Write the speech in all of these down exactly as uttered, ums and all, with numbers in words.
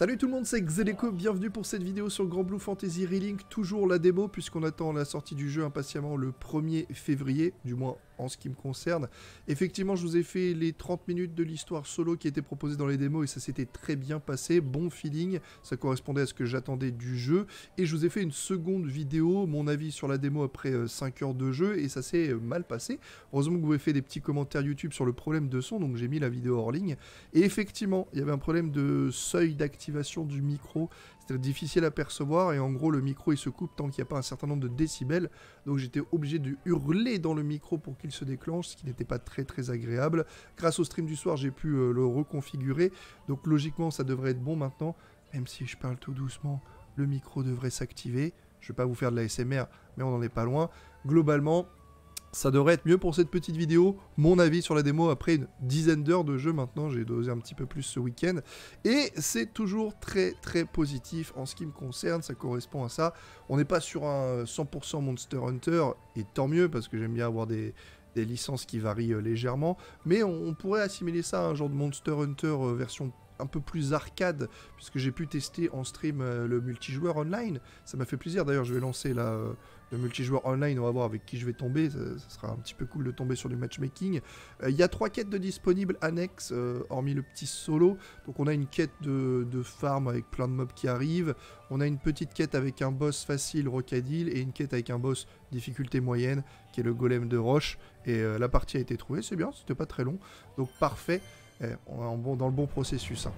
Salut tout le monde, c'est Xeleko, bienvenue pour cette vidéo sur Granblue Fantasy Relink, toujours la démo puisqu'on attend la sortie du jeu impatiemment le premier février, du moins en ce qui me concerne. Effectivement, je vous ai fait les trente minutes de l'histoire solo qui était proposée dans les démos et ça s'était très bien passé, bon feeling, ça correspondait à ce que j'attendais du jeu. Et je vous ai fait une seconde vidéo, mon avis sur la démo après cinq heures de jeu et ça s'est mal passé. Heureusement que vous avez fait des petits commentaires YouTube sur le problème de son, donc j'ai mis la vidéo hors ligne. Et effectivement, il y avait un problème de seuil d'activation du micro, c'était difficile à percevoir et en gros le micro il se coupe tant qu'il n'y a pas un certain nombre de décibels, donc j'étais obligé de hurler dans le micro pour qu'il se déclenche, ce qui n'était pas très très agréable. Grâce au stream du soir, j'ai pu euh, le reconfigurer, donc logiquement ça devrait être bon maintenant. Même si je parle tout doucement, le micro devrait s'activer. Je vais pas vous faire de l'A S M R, mais on n'en est pas loin. Globalement, ça devrait être mieux pour cette petite vidéo, mon avis sur la démo après une dizaine d'heures de jeu maintenant, j'ai dosé un petit peu plus ce week-end. Et c'est toujours très très positif en ce qui me concerne, ça correspond à ça. On n'est pas sur un cent pour cent Monster Hunter, et tant mieux parce que j'aime bien avoir des... des licences qui varient euh, légèrement, mais on, on pourrait assimiler ça à un genre de Monster Hunter euh, version un peu plus arcade, puisque j'ai pu tester en stream euh, le multijoueur online, ça m'a fait plaisir. D'ailleurs je vais lancer là, euh, le multijoueur online, on va voir avec qui je vais tomber, ça, ça sera un petit peu cool de tomber sur du matchmaking. Il euh, y a trois quêtes de disponibles annexes, euh, hormis le petit solo, donc on a une quête de, de farm avec plein de mobs qui arrivent, on a une petite quête avec un boss facile, Rockadil, et une quête avec un boss difficulté moyenne, qui est le golem de roche, et euh, la partie a été trouvée, c'est bien, c'était pas très long, donc parfait. Eh, on est en bon, dans le bon processus. Hein.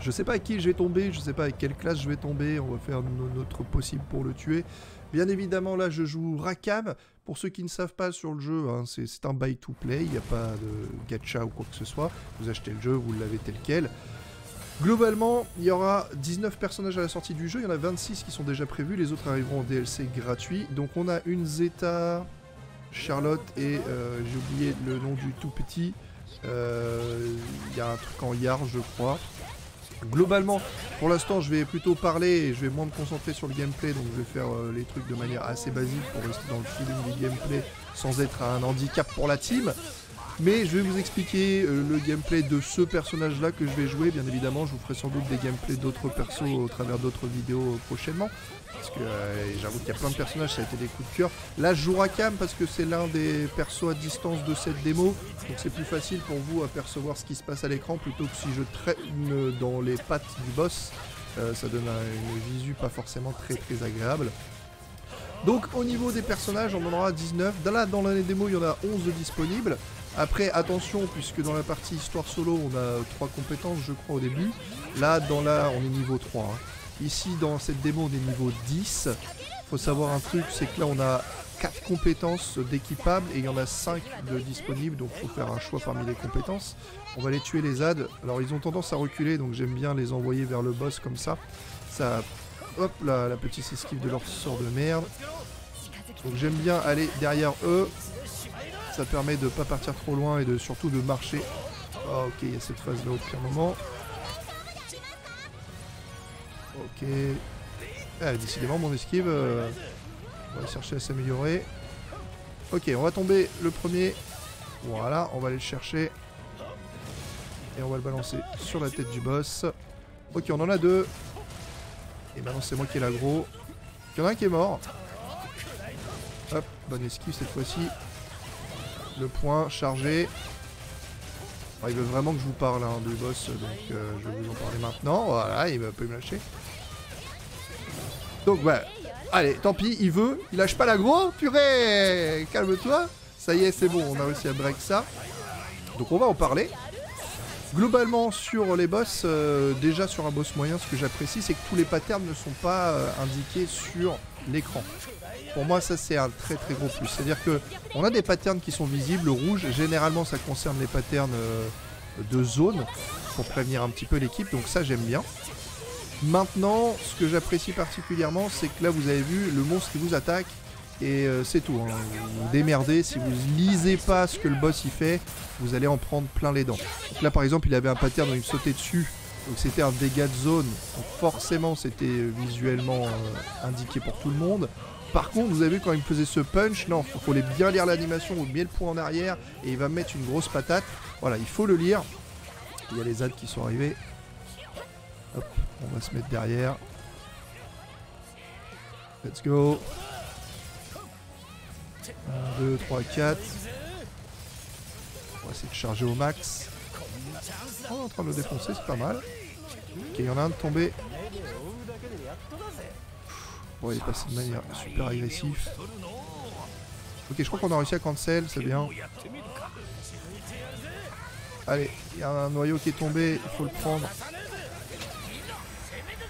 Je sais pas à qui je vais tomber, je sais pas à quelle classe je vais tomber, on va faire no notre possible pour le tuer. Bien évidemment, là, je joue Rackam. Pour ceux qui ne savent pas sur le jeu, hein, c'est un buy-to-play, il n'y a pas de gacha ou quoi que ce soit. Vous achetez le jeu, vous l'avez tel quel. Globalement, il y aura dix-neuf personnages à la sortie du jeu, il y en a vingt-six qui sont déjà prévus, les autres arriveront en D L C gratuit. Donc on a une Zeta, Charlotte et euh, j'ai oublié le nom du tout petit... Il euh, y a un truc en yard je crois. Globalement, pour l'instant je vais plutôt parler et je vais moins me concentrer sur le gameplay, donc je vais faire euh, les trucs de manière assez basique pour rester dans le feeling du gameplay sans être un handicap pour la team. Mais je vais vous expliquer euh, le gameplay de ce personnage là que je vais jouer. Bien évidemment je vous ferai sans doute des gameplays d'autres persos au travers d'autres vidéos euh, prochainement. Parce que euh, j'avoue qu'il y a plein de personnages, ça a été des coups de cœur. Là je joue Rackam parce que c'est l'un des persos à distance de cette démo. Donc c'est plus facile pour vous à percevoir ce qui se passe à l'écran plutôt que si je traîne dans les pattes du boss. Euh, ça donne un, une visu pas forcément très très agréable. Donc au niveau des personnages on en aura dix-neuf. Là dans la démo il y en a onze de disponibles. Après, attention, puisque dans la partie histoire solo, on a trois compétences, je crois, au début. Là, dans la, on est niveau trois. Hein. Ici, dans cette démo, on est niveau dix. Faut savoir un truc, c'est que là, on a quatre compétences d'équipables et il y en a cinq de disponibles, donc faut faire un choix parmi les compétences. On va les tuer, les A D. Alors, ils ont tendance à reculer, donc j'aime bien les envoyer vers le boss comme ça. Ça, hop, là, la petite esquive de leur sort de merde. Donc, j'aime bien aller derrière eux. Ça permet de ne pas partir trop loin et de surtout de marcher. Oh, ok, il y a cette phase là au pire moment. Ok. Ah, décidément, mon esquive. Euh, on va chercher à s'améliorer. Ok, on va tomber le premier. Voilà, on va aller le chercher. Et on va le balancer sur la tête du boss. Ok, on en a deux. Et maintenant, c'est moi qui ai l'aggro. Il y en a un qui est mort. Hop, bonne esquive cette fois-ci. Le point chargé. Alors, il veut vraiment que je vous parle hein, du boss, donc euh, je vais vous en parler maintenant. Voilà, il va pas me lâcher. Donc ouais, allez, tant pis, il veut, il lâche pas l'aggro, purée, calme-toi. Ça y est, c'est bon, on a réussi à break ça. Donc on va en parler. Globalement sur les boss, euh, déjà sur un boss moyen, ce que j'apprécie, c'est que tous les patterns ne sont pas euh, indiqués sur l'écran. Pour moi ça c'est un très très gros plus, c'est à dire que on a des patterns qui sont visibles, le rouge, généralement ça concerne les patterns euh, de zone pour prévenir un petit peu l'équipe, donc ça j'aime bien. Maintenant ce que j'apprécie particulièrement c'est que là vous avez vu le monstre qui vous attaque et euh, c'est tout, hein. Vous démerdez, si vous lisez pas ce que le boss y fait, vous allez en prendre plein les dents. Donc là par exemple il avait un pattern où il me sautait dessus. Donc c'était un dégât de zone, donc forcément c'était visuellement euh, indiqué pour tout le monde. Par contre vous avez vu quand il me faisait ce punch, non, il faut les bien lire l'animation, vous mettez le point en arrière et il va me mettre une grosse patate. Voilà, il faut le lire. Il y a les ads qui sont arrivés. Hop, On va se mettre derrière. Let's go. un, deux, trois, quatre. On va essayer de charger au max. On est en train de le défoncer, c'est pas mal. Ok, il y en a un de tombé. Bon, il est passé de manière super agressive. Ok, je crois qu'on a réussi à cancel, c'est bien. Allez, il y a un noyau qui est tombé, il faut le prendre.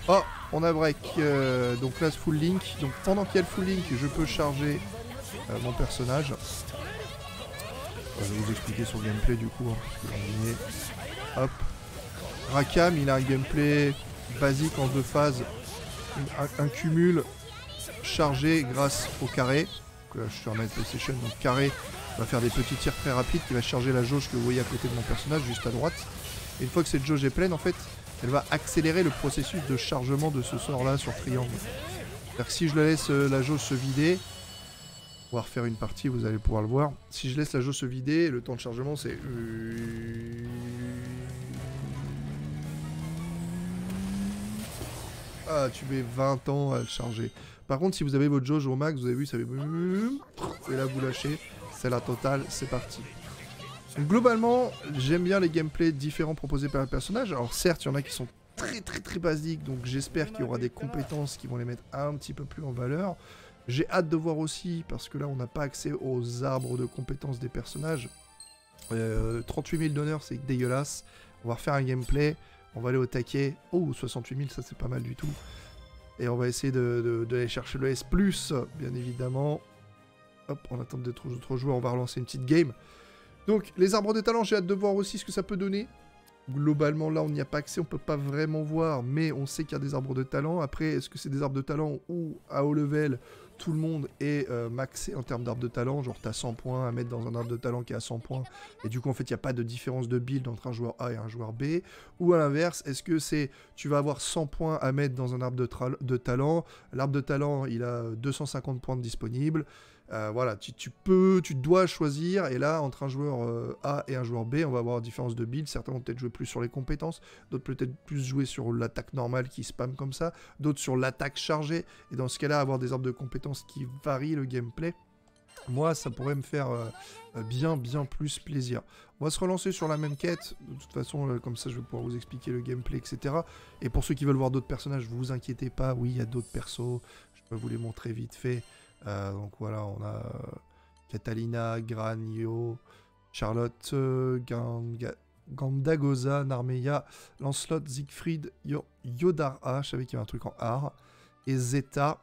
Oh, on a break. Euh, donc là, ce full link. Donc pendant qu'il y a le full link, je peux charger euh, mon personnage. Euh, je vais vous expliquer son gameplay du coup. Hein, parce que, hop. Rackam, il a un gameplay basique en deux phases. Un, un cumul chargé grâce au carré. Donc là, je suis en mode PlayStation, donc carré. On va faire des petits tirs très rapides qui va charger la jauge que vous voyez à côté de mon personnage, juste à droite. Et une fois que cette jauge est pleine, en fait, elle va accélérer le processus de chargement de ce sort-là sur triangle. C'est-à-dire que si je laisse la jauge se vider, on va refaire une partie, vous allez pouvoir le voir. Si je laisse la jauge se vider, le temps de chargement, c'est... Ah, tu mets vingt ans à le charger. Par contre, si vous avez votre jauge au max, vous avez vu, ça fait... Et là, vous lâchez. C'est la totale, c'est parti. Donc, globalement, j'aime bien les gameplays différents proposés par le personnage. Alors certes, il y en a qui sont très très très basiques, donc j'espère qu'il y aura des compétences qui vont les mettre un petit peu plus en valeur. J'ai hâte de voir aussi, parce que là on n'a pas accès aux arbres de compétences des personnages. Euh, trente-huit mille donneurs, c'est dégueulasse. On va refaire un gameplay, on va aller au taquet. Oh, soixante-huit mille, ça c'est pas mal du tout. Et on va essayer d'aller de, de, de chercher le S plus, bien évidemment. Hop, on attend d'autres joueurs, on va relancer une petite game. Donc, les arbres de talent, j'ai hâte de voir aussi ce que ça peut donner. Globalement, là, on n'y a pas accès, on ne peut pas vraiment voir, mais on sait qu'il y a des arbres de talent. Après, est-ce que c'est des arbres de talent où, à haut level, tout le monde est euh, maxé en termes d'arbres de talent? Genre, tu as cent points à mettre dans un arbre de talent qui est à cent points, et du coup, en fait, il n'y a pas de différence de build entre un joueur A et un joueur B. Ou à l'inverse, est-ce que c'est, tu vas avoir cent points à mettre dans un arbre de, de talent, l'arbre de talent, il a deux cent cinquante points de disponibles. Euh, voilà, tu, tu peux, tu dois choisir, et là, entre un joueur euh, A et un joueur B, on va avoir différence de build. Certains vont peut-être jouer plus sur les compétences, d'autres peut-être plus jouer sur l'attaque normale qui spamme comme ça, d'autres sur l'attaque chargée, et dans ce cas-là, avoir des arbres de compétences qui varient le gameplay, moi, ça pourrait me faire euh, bien, bien plus plaisir. On va se relancer sur la même quête, de toute façon, euh, comme ça, je vais pouvoir vous expliquer le gameplay, et cetera. Et pour ceux qui veulent voir d'autres personnages, vous vous inquiétez pas, oui, il y a d'autres persos, je peux vous les montrer vite fait. Euh, donc voilà, on a euh, Catalina, Granio, Charlotte, euh, Gan-Ga-Gandagoza, Narmaya, Lancelot, Siegfried, Yo Yodara, je savais qu'il y avait un truc en art, et Zeta.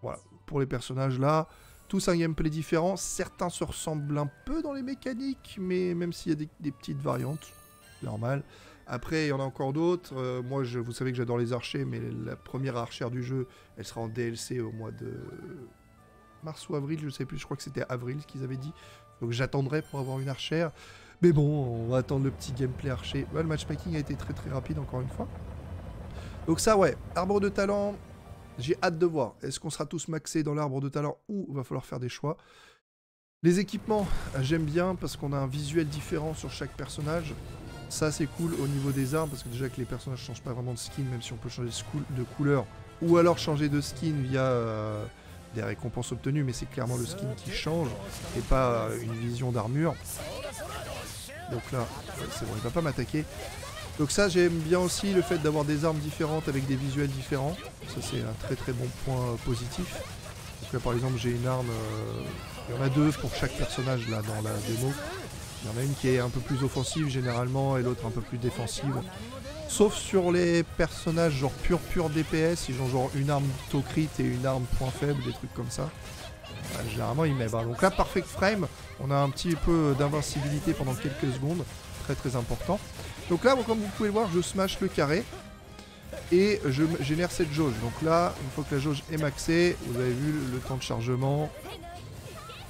Voilà, pour les personnages là, tous un gameplay différent, certains se ressemblent un peu dans les mécaniques, mais même s'il y a des, des petites variantes, normal. Après, il y en a encore d'autres. Euh, moi, je, vous savez que j'adore les archers, mais la première archère du jeu, elle sera en D L C au mois de mars ou avril, je ne sais plus. Je crois que c'était avril ce qu'ils avaient dit. Donc j'attendrai pour avoir une archère. Mais bon, on va attendre le petit gameplay archer. Ouais, le matchmaking a été très très rapide encore une fois. Donc ça, ouais, arbre de talent, j'ai hâte de voir. Est-ce qu'on sera tous maxés dans l'arbre de talent ou il va falloir faire des choix? Les équipements, j'aime bien parce qu'on a un visuel différent sur chaque personnage. Ça c'est cool au niveau des armes parce que déjà que les personnages ne changent pas vraiment de skin, même si on peut changer de couleur ou alors changer de skin via euh, des récompenses obtenues, mais c'est clairement le skin qui change et pas euh, une vision d'armure. Donc là, c'est bon, il va pas m'attaquer. Donc ça j'aime bien aussi le fait d'avoir des armes différentes avec des visuels différents. Ça c'est un très très bon point euh, positif. Donc là par exemple j'ai une arme, il euh, y en a deux pour chaque personnage là dans la démo. Il y en a une qui est un peu plus offensive généralement et l'autre un peu plus défensive. Sauf sur les personnages genre pur pur D P S, ils ont genre une arme taux crit et une arme point faible, des trucs comme ça. Bah, généralement ils mettent. Donc là perfect frame, on a un petit peu d'invincibilité pendant quelques secondes, très très important. Donc là comme vous pouvez le voir je smash le carré et je génère cette jauge. Donc là une fois que la jauge est maxée, vous avez vu le temps de chargement.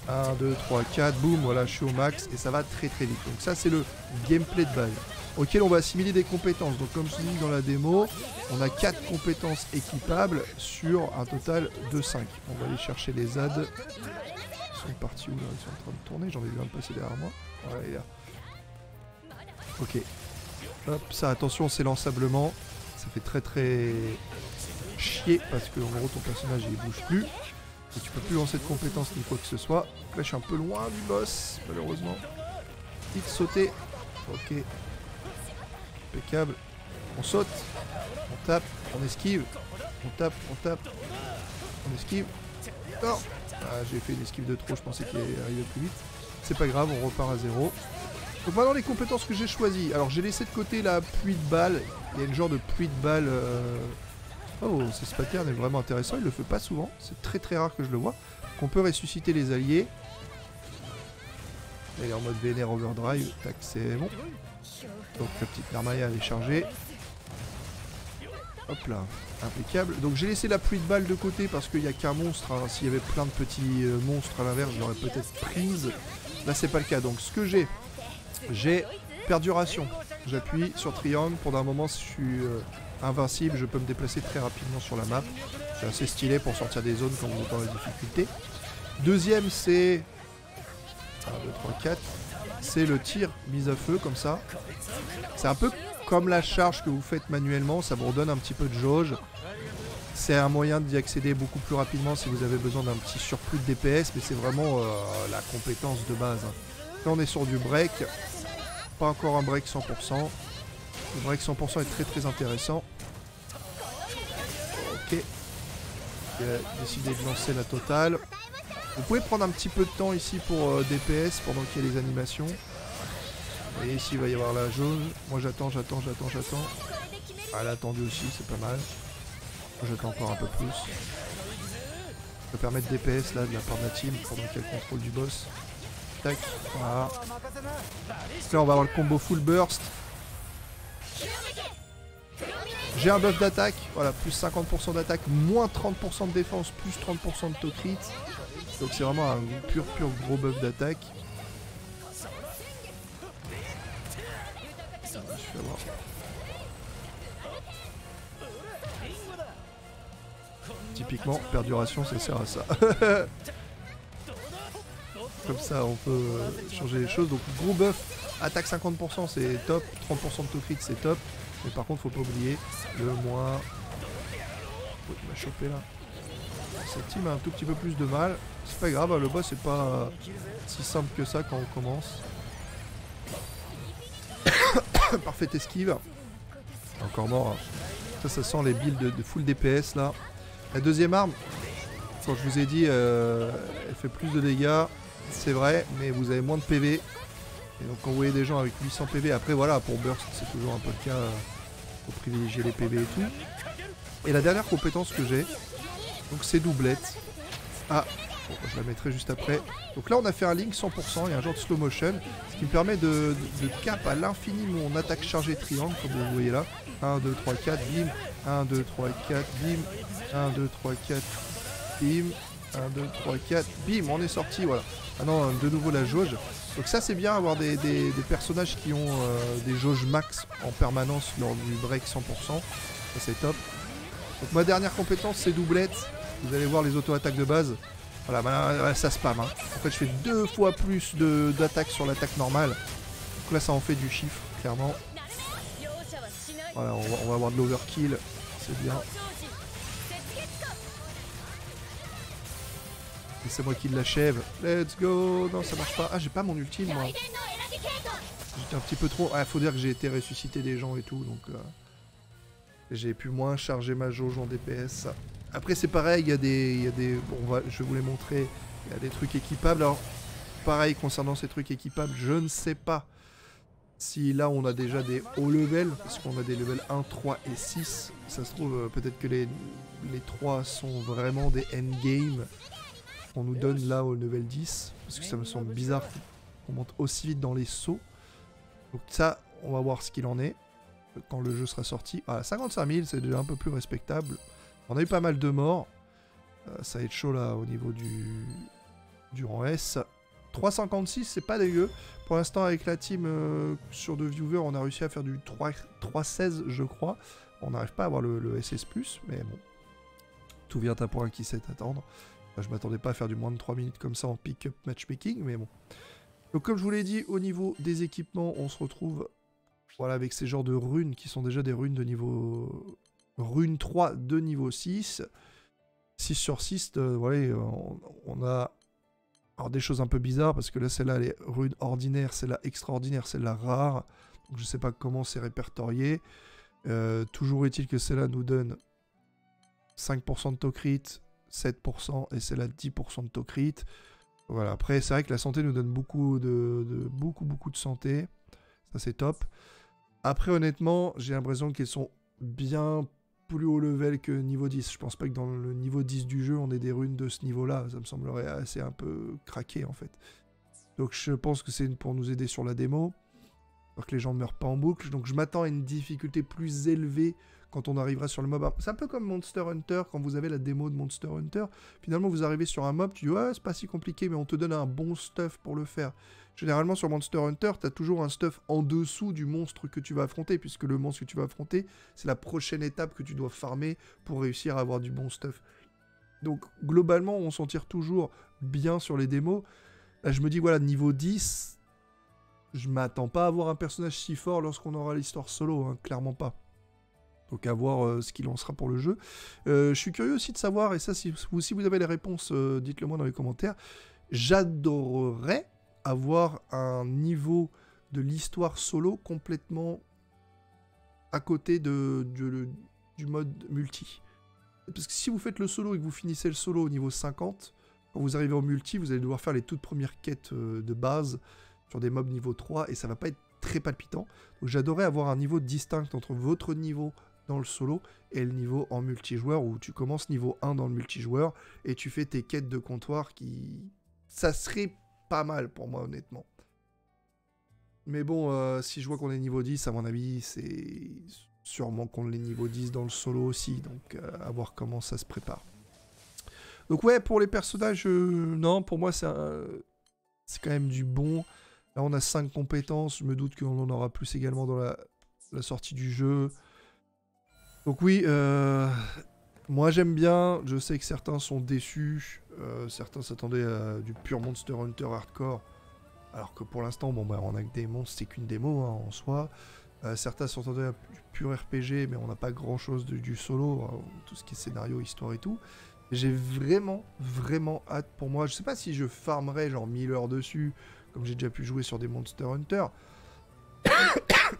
un, deux, trois, quatre, boum, voilà, je suis au max et ça va très très vite. Donc ça c'est le gameplay de base auquel on va assimiler des compétences. Donc comme je dis dans la démo, on a quatre compétences équipables sur un total de cinq. On va aller chercher les Z A D. Ils sont partis où là? Ils sont en train de tourner, j'en ai vu un passer derrière moi. Voilà, il est là. Ok. Hop, ça attention, c'est lançablement. ça fait très très chier parce que en gros ton personnage il bouge plus et tu peux plus lancer de compétences ni quoi que ce soit. Là je suis un peu loin du boss malheureusement. Il sautait. Ok. Impeccable. On saute. On tape. On esquive. On tape. On tape. On esquive. Non. Ah, j'ai fait une esquive de trop, je pensais qu'il arrivait plus vite. C'est pas grave, on repart à zéro. Donc maintenant les compétences que j'ai choisies. Alors j'ai laissé de côté la pluie de balles. Il y a une genre de pluie de balles. Euh... Oh, ce pattern est vraiment intéressant, il le fait pas souvent. C'est très très rare que je le vois. Qu'on peut ressusciter les alliés. Elle est en mode vénère overdrive. Tac, c'est bon. Donc la petite Narmaya elle est chargée. Hop là, impeccable. Donc j'ai laissé la pluie de balles de côté parce qu'il n'y a qu'un monstre. Hein. S'il y avait plein de petits euh, monstres à l'inverse, je l'aurais peut-être prise. Là c'est pas le cas. Donc ce que j'ai, j'ai perduration. J'appuie sur triangle. Pendant un moment si je suis euh, invincible, je peux me déplacer très rapidement sur la map. C'est assez stylé pour sortir des zones quand vous êtes dans la difficulté. Deuxième c'est... un, deux, trois, quatre. C'est le tir mise à feu comme ça. C'est un peu... comme la charge que vous faites manuellement, ça vous redonne un petit peu de jauge. C'est un moyen d'y accéder beaucoup plus rapidement si vous avez besoin d'un petit surplus de D P S, mais c'est vraiment euh, la compétence de base. Là on est sur du break, pas encore un break cent pour cent. Le break cent pour cent est très très intéressant. Ok. Il a décidé de lancer la totale. Vous pouvez prendre un petit peu de temps ici pour euh, D P S pendant qu'il y a les animations. Et ici il va y avoir la jaune. Moi j'attends, j'attends, j'attends, j'attends. Ah, elle a attendu aussi, c'est pas mal. Moi j'attends encore un peu plus. Ça permet de D P S là de la part de la team pendant qu'elle contrôle du boss. Tac, voilà. Là on va avoir le combo full burst. J'ai un buff d'attaque, voilà, plus cinquante pour cent d'attaque, moins trente pour cent de défense, plus trente pour cent de taux crit. Donc c'est vraiment un pur pur gros buff d'attaque. Typiquement, perduration, ça sert à ça. Comme ça, on peut changer les choses. Donc, gros buff, attaque cinquante pour cent, c'est top. trente pour cent de taux crit, c'est top. Mais par contre, faut pas oublier le moins... Oh, il m'a chopé là. Cette team a un tout petit peu plus de mal. C'est pas grave, le boss, c'est pas si simple que ça quand on commence. Parfaite esquive. Encore mort. Hein. Ça, ça sent les builds de, de full D P S là. La deuxième arme, quand je vous ai dit, euh, elle fait plus de dégâts, c'est vrai, mais vous avez moins de P V. Et donc quand vous voyez des gens avec huit cents P V, après voilà, pour burst, c'est toujours un peu le cas, faut privilégier les P V et tout. Et la dernière compétence que j'ai, donc c'est doublette. Ah, bon, je la mettrai juste après. Donc là on a fait un link cent pour cent, il y a un genre de slow motion, ce qui me permet de, de, de cap à l'infini mon attaque chargée triangle, comme vous voyez là. un, deux, trois, quatre, bim. un, deux, trois, quatre, bim. un, deux, trois, quatre, bim. un, deux, trois, quatre, bim. On est sorti, voilà. Ah non, de nouveau la jauge. Donc ça c'est bien, avoir des, des, des personnages qui ont euh, des jauges max en permanence lors du break cent pour cent. Ça c'est top. Donc ma dernière compétence c'est doublette. Vous allez voir les auto-attaques de base. Voilà, bah, ça spam. Hein. En fait je fais deux fois plus d'attaques sur l'attaque normale. Donc là ça en fait du chiffre, clairement. Voilà, on va, on va avoir de l'overkill. C'est bien. Et c'est moi qui l'achève. Let's go. Non, ça marche pas. Ah, j'ai pas mon ultime, moi. J'étais un petit peu trop... Ah, faut dire que j'ai été ressusciter des gens et tout, donc... Euh... J'ai pu moins charger ma jauge en D P S. Après, c'est pareil, il y a des... Y a des... Bon, on va... je vais vous les montrer. Il y a des trucs équipables. Alors, pareil, concernant ces trucs équipables, je ne sais pas. Si là on a déjà des hauts levels, parce qu'on a des levels un, trois et six, ça se trouve peut-être que les, les trois sont vraiment des endgame qu'on nous donne là au level dix, parce que ça me semble bizarre qu'on monte aussi vite dans les sauts. Donc ça, on va voir ce qu'il en est quand le jeu sera sorti. Voilà, cinquante-cinq mille, c'est déjà un peu plus respectable. On a eu pas mal de morts, euh, ça va être chaud là au niveau du, du rang S. trois cent cinquante-six, c'est pas dégueu. Pour l'instant, avec la team euh, sur deux viewers, on a réussi à faire du trois seize, je crois. On n'arrive pas à avoir le, le S S plus, mais bon. Tout vient à point qui sait attendre. Enfin, je m'attendais pas à faire du moins de trois minutes comme ça en pick-up matchmaking, mais bon. Donc, comme je vous l'ai dit, au niveau des équipements, on se retrouve Voilà, avec ces genres de runes qui sont déjà des runes de niveau... Rune trois de niveau six. six sur six, euh, ouais, on, on a... Alors des choses un peu bizarres, parce que là, celle-là, elle est rune ordinaire, celle-là extraordinaire, celle-là rare. Donc je ne sais pas comment c'est répertorié. Euh, toujours est-il que celle-là nous donne cinq pour cent de taux crit, sept pour cent, et celle-là dix pour cent de taux crit. Voilà, après, c'est vrai que la santé nous donne beaucoup de, de, beaucoup, beaucoup de santé. Ça, c'est top. Après, honnêtement, j'ai l'impression qu'elles sont bien plus haut level que niveau dix. Je pense pas que dans le niveau dix du jeu, on ait des runes de ce niveau-là. Ça me semblerait assez un peu craqué, en fait. Donc, je pense que c'est pour nous aider sur la démo. Alors que les gens ne meurent pas en boucle. Donc, je m'attends à une difficulté plus élevée quand on arrivera sur le mob. C'est un peu comme Monster Hunter, quand vous avez la démo de Monster Hunter. Finalement, vous arrivez sur un mob, tu dis « Ouais, c'est pas si compliqué, mais on te donne un bon stuff pour le faire. » Généralement, sur Monster Hunter, tu as toujours un stuff en dessous du monstre que tu vas affronter, puisque le monstre que tu vas affronter, c'est la prochaine étape que tu dois farmer pour réussir à avoir du bon stuff. Donc, globalement, on s'en tire toujours bien sur les démos. Là, je me dis « Voilà, niveau dix... » Je m'attends pas à avoir un personnage si fort lorsqu'on aura l'histoire solo, hein, clairement pas. Donc à voir euh, ce qu'il en sera pour le jeu. Euh, je suis curieux aussi de savoir, et ça si vous, si vous avez les réponses, euh, dites-le moi dans les commentaires. J'adorerais avoir un niveau de l'histoire solo complètement à côté de, de, de, du mode multi. Parce que si vous faites le solo et que vous finissez le solo au niveau cinquante, quand vous arrivez au multi, vous allez devoir faire les toutes premières quêtes euh, de base, sur des mobs niveau trois, et ça va pas être très palpitant. Donc j'adorais avoir un niveau distinct entre votre niveau dans le solo et le niveau en multijoueur, où tu commences niveau un dans le multijoueur, et tu fais tes quêtes de comptoir qui... Ça serait pas mal pour moi, honnêtement. Mais bon, euh, si je vois qu'on est niveau dix, à mon avis, c'est sûrement qu'on est niveau dix dans le solo aussi, donc euh, à voir comment ça se prépare. Donc ouais, pour les personnages, euh, non, pour moi, c'est un... c'est quand même du bon... Là, on a cinq compétences. Je me doute qu'on en aura plus également dans la, la sortie du jeu. Donc oui, euh, moi j'aime bien. Je sais que certains sont déçus. Euh, certains s'attendaient à du pur Monster Hunter hardcore. Alors que pour l'instant, bon bah, on a que des monstres, c'est qu'une démo hein, en soi. Euh, certains s'attendaient à du pur R P G, mais on n'a pas grand-chose du solo. Hein, tout ce qui est scénario, histoire et tout. J'ai vraiment, vraiment hâte pour moi. Je sais pas si je farmerai genre mille heures dessus... comme j'ai déjà pu jouer sur des Monster Hunter.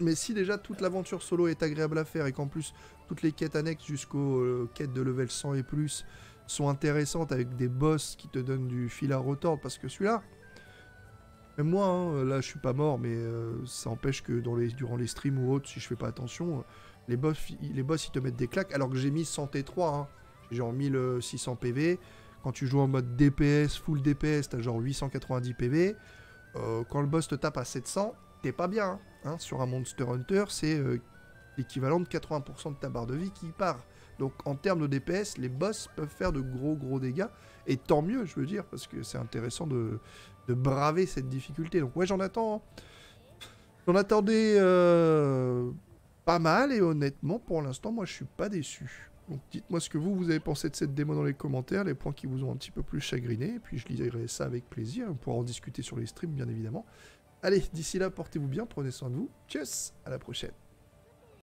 Mais si déjà toute l'aventure solo est agréable à faire et qu'en plus toutes les quêtes annexes jusqu'aux euh, quêtes de level cent et plus sont intéressantes avec des boss qui te donnent du fil à retordre, parce que celui-là, même moi, hein, là je suis pas mort, mais euh, ça empêche que dans les, durant les streams ou autres, si je fais pas attention, les boss, les boss ils te mettent des claques, alors que j'ai mis cent T trois, hein, j'ai genre mille six cents P V. Quand tu joues en mode D P S, full D P S, t'as genre huit cent quatre-vingt-dix P V. Quand le boss te tape à sept cents, t'es pas bien. Hein. Sur un Monster Hunter, c'est euh, l'équivalent de quatre-vingts pour cent de ta barre de vie qui part. Donc en termes de D P S, les boss peuvent faire de gros gros dégâts. Et tant mieux, je veux dire, parce que c'est intéressant de, de braver cette difficulté. Donc ouais, j'en attends. Hein. J'en attendais euh, pas mal. Et honnêtement, pour l'instant, moi, je suis pas déçu. Donc dites-moi ce que vous, vous avez pensé de cette démo dans les commentaires, les points qui vous ont un petit peu plus chagriné, et puis je lirai ça avec plaisir, on pourra en discuter sur les streams bien évidemment. Allez, d'ici là, portez-vous bien, prenez soin de vous, tchuss, à la prochaine.